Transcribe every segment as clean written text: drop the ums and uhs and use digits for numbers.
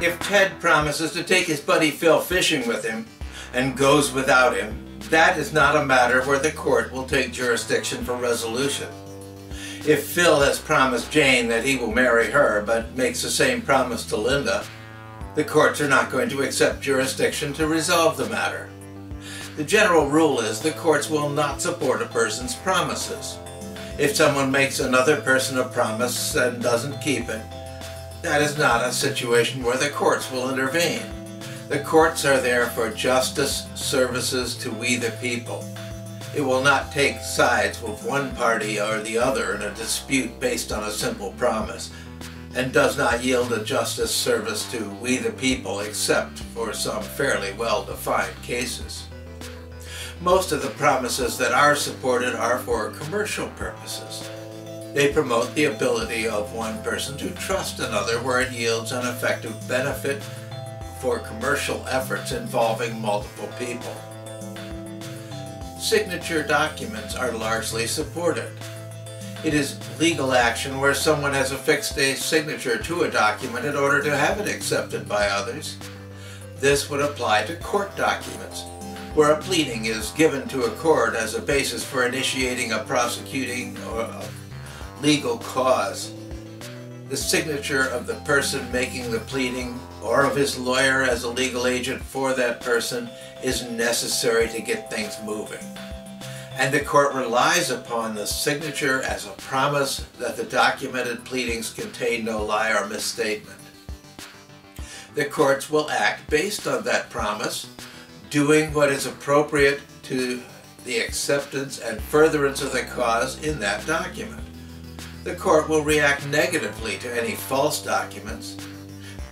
If Ted promises to take his buddy Phil fishing with him and goes without him, that is not a matter where the court will take jurisdiction for resolution. If Phil has promised Jane that he will marry her but makes the same promise to Linda, the courts are not going to accept jurisdiction to resolve the matter. The general rule is the courts will not support a person's promises. If someone makes another person a promise and doesn't keep it, that is not a situation where the courts will intervene. The courts are there for justice services to we the people. It will not take sides with one party or the other in a dispute based on a simple promise, and does not yield a justice service to we the people except for some fairly well-defined cases. Most of the promises that are supported are for commercial purposes. They promote the ability of one person to trust another where it yields an effective benefit for commercial efforts involving multiple people. Signature documents are largely supported. It is legal action where someone has affixed a signature to a document in order to have it accepted by others. This would apply to court documents, where a pleading is given to a court as a basis for initiating a prosecuting or a legal cause. The signature of the person making the pleading or of his lawyer as a legal agent for that person is necessary to get things moving. And the court relies upon the signature as a promise that the documented pleadings contain no lie or misstatement. The courts will act based on that promise, doing what is appropriate to the acceptance and furtherance of the cause in that document. The court will react negatively to any false documents.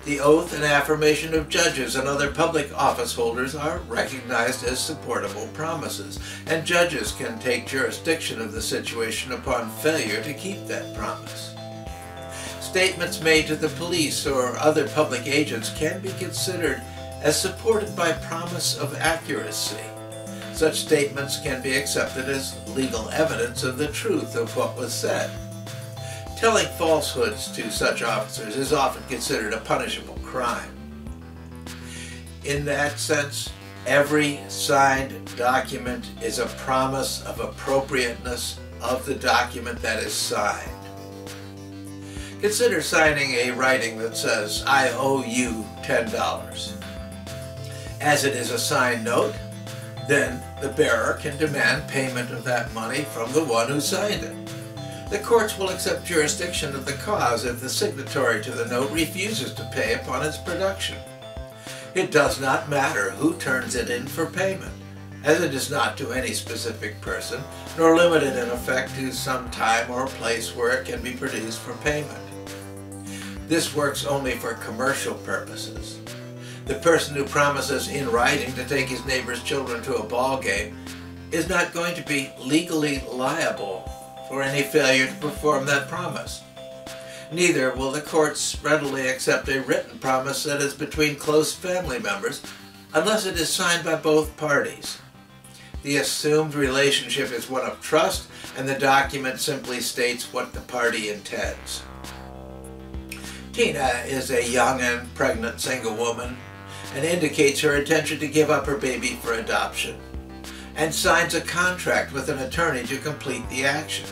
The oath and affirmation of judges and other public office holders are recognized as supportable promises, and judges can take jurisdiction of the situation upon failure to keep that promise. Statements made to the police or other public agents can be considered as supported by promise of accuracy. Such statements can be accepted as legal evidence of the truth of what was said. Telling falsehoods to such officers is often considered a punishable crime. In that sense, every signed document is a promise of appropriateness of the document that is signed. Consider signing a writing that says, "I owe you $10." As it is a signed note, then the bearer can demand payment of that money from the one who signed it. The courts will accept jurisdiction of the cause if the signatory to the note refuses to pay upon its production. It does not matter who turns it in for payment, as it is not to any specific person, nor limited in effect to some time or place where it can be produced for payment. This works only for commercial purposes. The person who promises in writing to take his neighbor's children to a ball game is not going to be legally liable for any failure to perform that promise. Neither will the courts readily accept a written promise that is between close family members unless it is signed by both parties. The assumed relationship is one of trust, and the document simply states what the party intends. Tina is a young and pregnant single woman and indicates her intention to give up her baby for adoption, and signs a contract with an attorney to complete the action.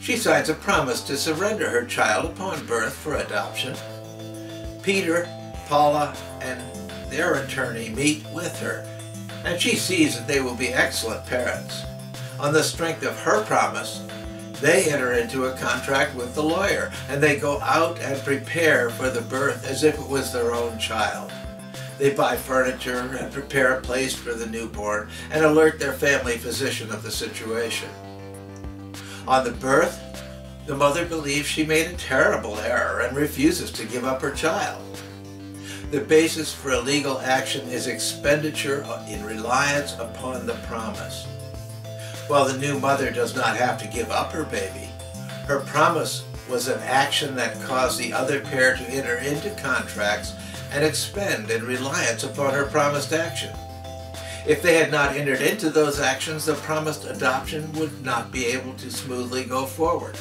She signs a promise to surrender her child upon birth for adoption. Peter, Paula, and their attorney meet with her, and she sees that they will be excellent parents. On the strength of her promise, they enter into a contract with the lawyer, and they go out and prepare for the birth as if it was their own child. They buy furniture and prepare a place for the newborn and alert their family physician of the situation. On the birth, the mother believes she made a terrible error and refuses to give up her child. The basis for a legal action is expenditure in reliance upon the promise. While the new mother does not have to give up her baby, her promise was an action that caused the other pair to enter into contracts and expend in reliance upon her promised action. If they had not entered into those actions, the promised adoption would not be able to smoothly go forward.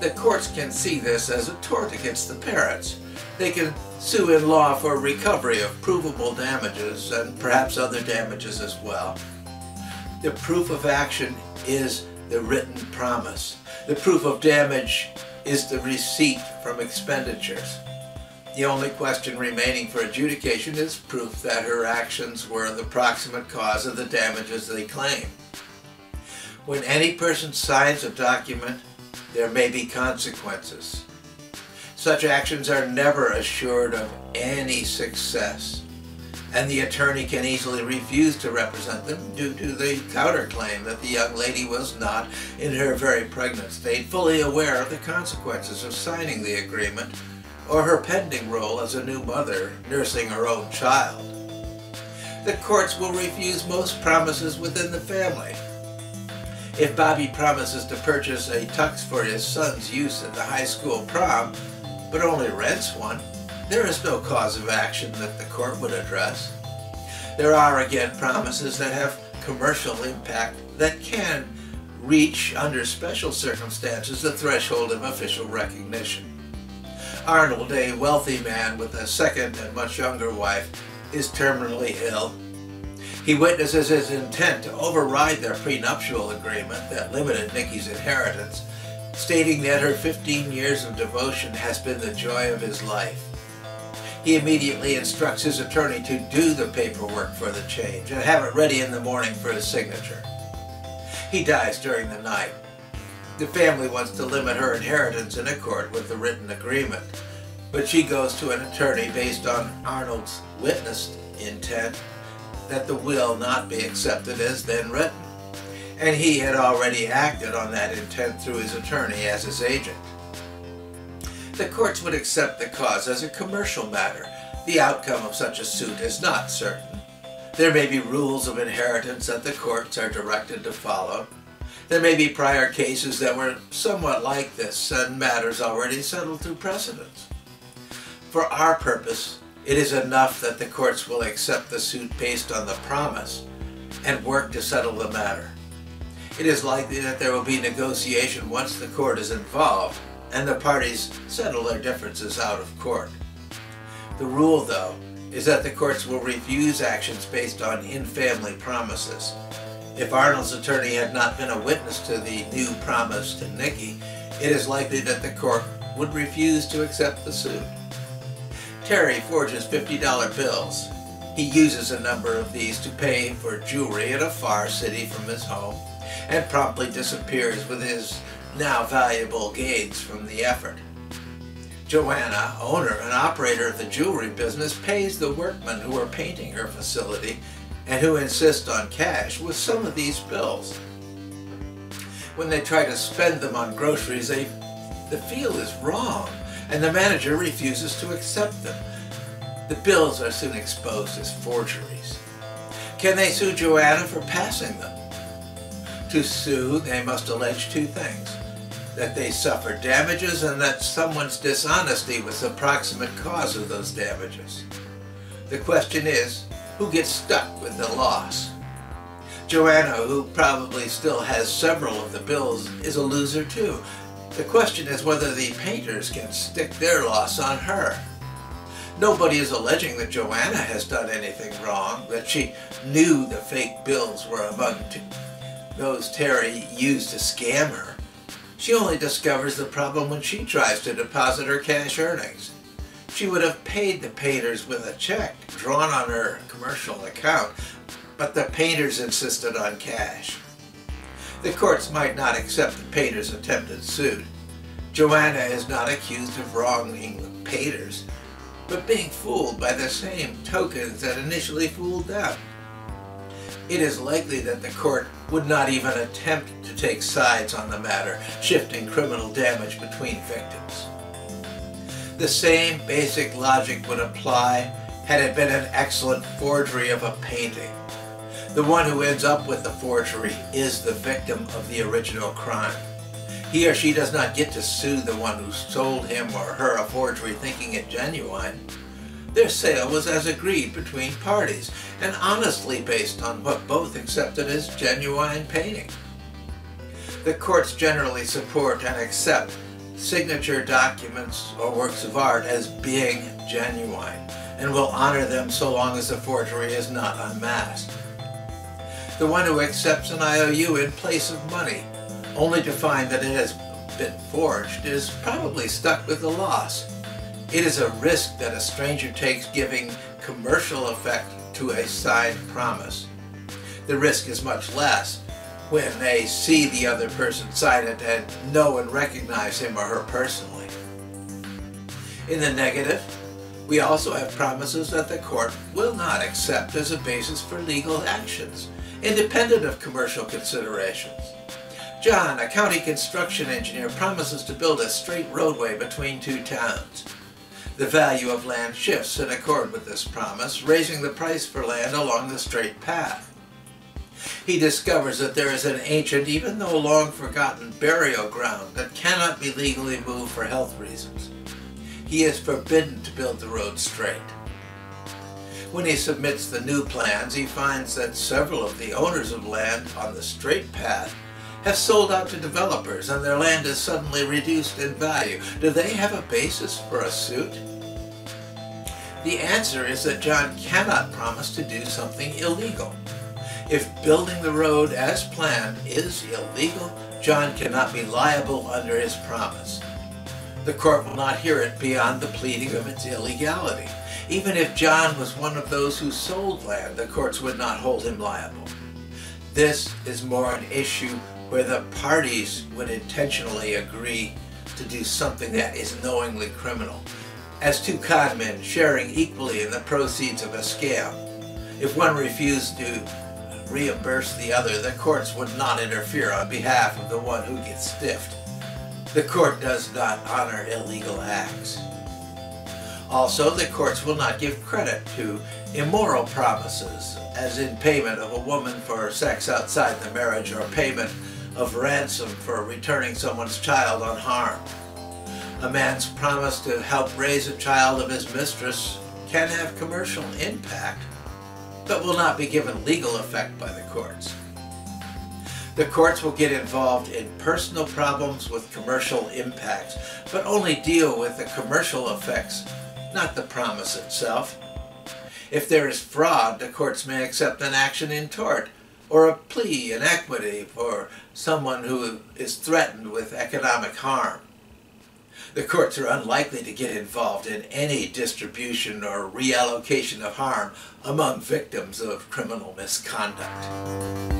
The courts can see this as a tort against the parents, They can sue in law for recovery of provable damages and perhaps other damages as well. The proof of action is the written promise. The proof of damage is the receipt from expenditures. The only question remaining for adjudication is proof that her actions were the proximate cause of the damages they claim. When any person signs a document, there may be consequences. Such actions are never assured of any success, and the attorney can easily refuse to represent them due to the counterclaim that the young lady was not, in her very pregnant state, fully aware of the consequences of signing the agreement or her pending role as a new mother nursing her own child. The courts will refuse most promises within the family. If Bobby promises to purchase a tux for his son's use at the high school prom, but only rents one, there is no cause of action that the court would address. There are, again, promises that have commercial impact that can reach, under special circumstances, the threshold of official recognition. Arnold, a wealthy man with a second and much younger wife, is terminally ill. He witnesses his intent to override their prenuptial agreement that limited Nikki's inheritance, stating that her 15 years of devotion has been the joy of his life. He immediately instructs his attorney to do the paperwork for the change and have it ready in the morning for his signature. He dies during the night. The family wants to limit her inheritance in accord with the written agreement, but she goes to an attorney based on Arnold's witnessed intent that the will not be accepted as then written, and he had already acted on that intent through his attorney as his agent. The courts would accept the cause as a commercial matter. The outcome of such a suit is not certain. There may be rules of inheritance that the courts are directed to follow. There may be prior cases that were somewhat like this and matters already settled through precedents. For our purpose, it is enough that the courts will accept the suit based on the promise and work to settle the matter. It is likely that there will be negotiation once the court is involved and the parties settle their differences out of court. The rule, though, is that the courts will refuse actions based on in-family promises. If Arnold's attorney had not been a witness to the new promise to Nikki, it is likely that the court would refuse to accept the suit. Terry forges $50 bills. He uses a number of these to pay for jewelry in a far city from his home, and promptly disappears with his now valuable gains from the effort. Joanna, owner and operator of the jewelry business, pays the workmen who are painting her facility and who insist on cash with some of these bills. When they try to spend them on groceries, the feel is wrong, and the manager refuses to accept them. The bills are soon exposed as forgeries. Can they sue Joanna for passing them? To sue, they must allege two things: that they suffered damages and that someone's dishonesty was the proximate cause of those damages. The question is, who gets stuck with the loss? Joanna, who probably still has several of the bills, is a loser too. The question is whether the painters can stick their loss on her. Nobody is alleging that Joanna has done anything wrong, that she knew the fake bills were among those Terry used to scam her. She only discovers the problem when she tries to deposit her cash earnings. She would have paid the painters with a check drawn on her commercial account, but the painters insisted on cash. The courts might not accept the painters' attempted suit. Joanna is not accused of wronging the painters, but being fooled by the same tokens that initially fooled them. It is likely that the court would not even attempt to take sides on the matter, shifting criminal damage between victims. The same basic logic would apply had it been an excellent forgery of a painting. The one who ends up with the forgery is the victim of the original crime. He or she does not get to sue the one who sold him or her a forgery thinking it genuine. Their sale was as agreed between parties and honestly based on what both accepted as genuine painting. The courts generally support and accept signature documents or works of art as being genuine, and will honor them so long as the forgery is not unmasked. The one who accepts an IOU in place of money, only to find that it has been forged, is probably stuck with the loss. It is a risk that a stranger takes giving commercial effect to a signed promise. The risk is much less when they see the other person sign it and know and recognize him or her personally. In the negative, we also have promises that the court will not accept as a basis for legal actions, independent of commercial considerations. John, a county construction engineer, promises to build a straight roadway between two towns. The value of land shifts in accord with this promise, raising the price for land along the straight path. He discovers that there is an ancient, even though long forgotten, burial ground that cannot be legally moved for health reasons. He is forbidden to build the road straight. When he submits the new plans, he finds that several of the owners of land on the straight path have sold out to developers and their land is suddenly reduced in value. Do they have a basis for a suit? The answer is that John cannot promise to do something illegal. If building the road as planned is illegal, John cannot be liable under his promise. The court will not hear it beyond the pleading of its illegality. Even if John was one of those who sold land, the courts would not hold him liable. This is more an issue where the parties would intentionally agree to do something that is knowingly criminal, as two con men sharing equally in the proceeds of a scam. If one refused to reimburse the other, the courts would not interfere on behalf of the one who gets stiffed. The court does not honor illegal acts. Also, the courts will not give credit to immoral promises, as in payment of a woman for sex outside the marriage or payment of ransom for returning someone's child unharmed. A man's promise to help raise a child of his mistress can have commercial impact, but will not be given legal effect by the courts. The courts will get involved in personal problems with commercial impacts, but only deal with the commercial effects, not the promise itself. If there is fraud, the courts may accept an action in tort, or a plea in equity for someone who is threatened with economic harm. The courts are unlikely to get involved in any distribution or reallocation of harm among victims of criminal misconduct.